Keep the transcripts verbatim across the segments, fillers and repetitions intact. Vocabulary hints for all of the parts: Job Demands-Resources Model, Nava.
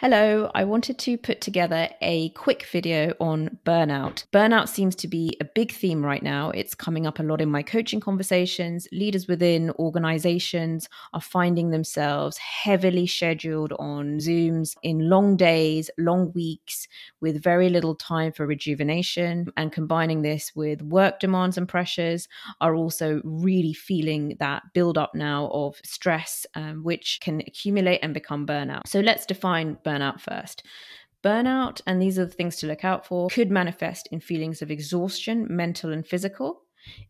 Hello, I wanted to put together a quick video on burnout. Burnout seems to be a big theme right now. It's coming up a lot in my coaching conversations. Leaders within organizations are finding themselves heavily scheduled on Zooms in long days, long weeks, with very little time for rejuvenation. And combining this with work demands and pressures are also really feeling that build-up now of stress, um, which can accumulate and become burnout. So let's define burnout. Burnout first. Burnout, and these are the things to look out for, could manifest in feelings of exhaustion, mental and physical.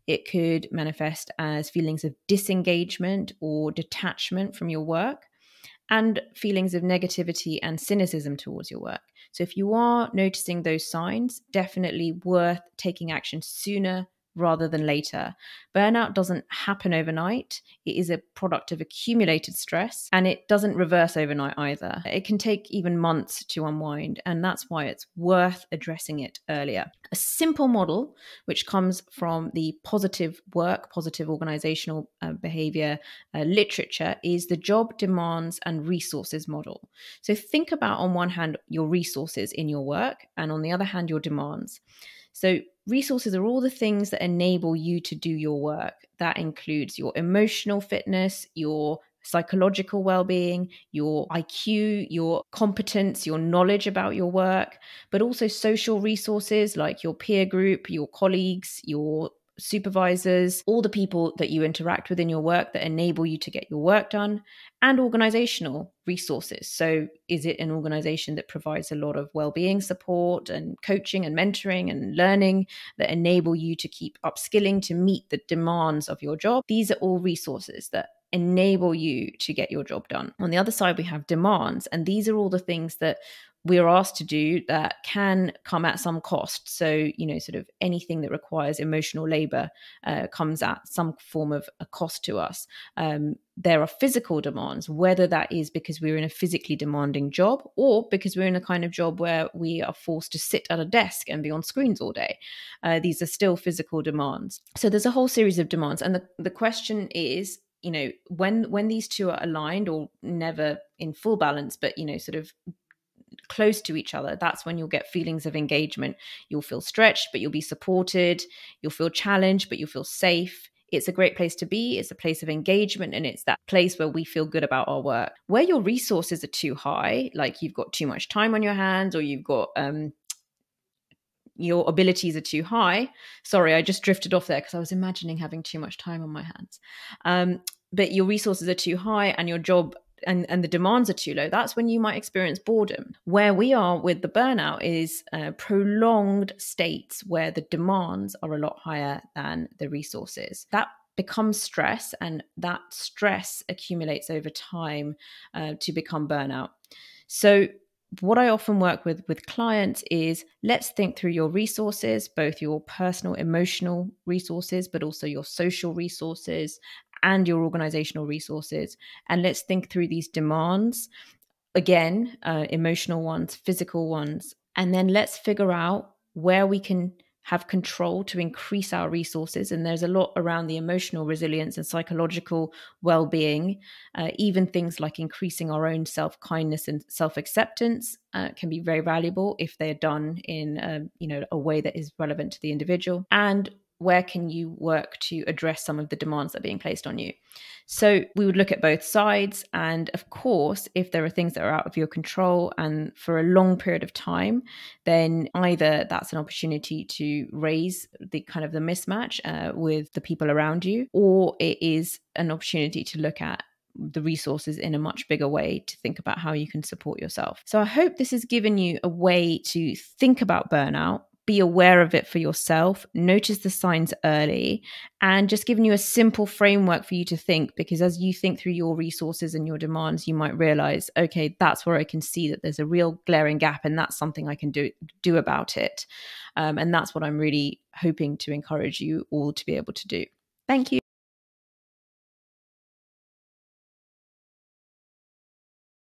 It could manifest as feelings of disengagement or detachment from your work, and feelings of negativity and cynicism towards your work. So if you are noticing those signs, definitely worth taking action sooner rather than later. Burnout doesn't happen overnight. It is a product of accumulated stress, and it doesn't reverse overnight either. It can take even months to unwind, and that's why it's worth addressing it earlier. A simple model, which comes from the positive work, positive organizational uh, behavior uh, literature, is the Job Demands and Resources Model. So think about, on one hand, your resources in your work, and on the other hand, your demands. So resources are all the things that enable you to do your work. That includes your emotional fitness, your psychological well-being, your I Q, your competence, your knowledge about your work, but also social resources like your peer group, your colleagues, your supervisors, all the people that you interact with in your work that enable you to get your work done, and organizational resources. So is it an organization that provides a lot of well-being support and coaching and mentoring and learning that enable you to keep upskilling to meet the demands of your job? These are all resources that enable you to get your job done. On the other side, we have demands, and these are all the things that we're asked to do that can come at some cost. So, you know, sort of anything that requires emotional labor uh, comes at some form of a cost to us. Um, there are physical demands, whether that is because we're in a physically demanding job or because we're in a kind of job where we are forced to sit at a desk and be on screens all day. Uh, these are still physical demands. So there's a whole series of demands. And the, the question is, you know, when, when these two are aligned, or never in full balance, but, you know, sort of close to each other, that's when you'll get feelings of engagement. You'll feel stretched, but you'll be supported. You'll feel challenged, but you'll feel safe. It's a great place to be. It's a place of engagement, and it's that place where we feel good about our work. Where your resources are too high, like you've got too much time on your hands, or you've got um your abilities are too high. Sorry, I just drifted off there because I was imagining having too much time on my hands. Um, but your resources are too high, and your job And, and the demands are too low, that's when you might experience boredom. Where we are with the burnout is uh, prolonged states where the demands are a lot higher than the resources. That becomes stress, and that stress accumulates over time uh, to become burnout. So what I often work with with clients is, let's think through your resources, both your personal, emotional resources, but also your social resources and your organizational resources. And let's think through these demands, again, uh, emotional ones, physical ones, and then let's figure out where we can have control to increase our resources. And there's a lot around the emotional resilience and psychological well-being. Uh, even things like increasing our own self-kindness and self-acceptance uh, can be very valuable if they're done in um, you know, a way that is relevant to the individual. And where can you work to address some of the demands that are being placed on you? So we would look at both sides. And of course, if there are things that are out of your control and for a long period of time, then either that's an opportunity to raise the kind of the mismatch uh, with the people around you, or it is an opportunity to look at the resources in a much bigger way, to think about how you can support yourself. So I hope this has given you a way to think about burnout, be aware of it for yourself, notice the signs early, and just giving you a simple framework for you to think, because as you think through your resources and your demands, you might realize, okay, that's where I can see that there's a real glaring gap, and that's something I can do, do about it. Um, and that's what I'm really hoping to encourage you all to be able to do. Thank you.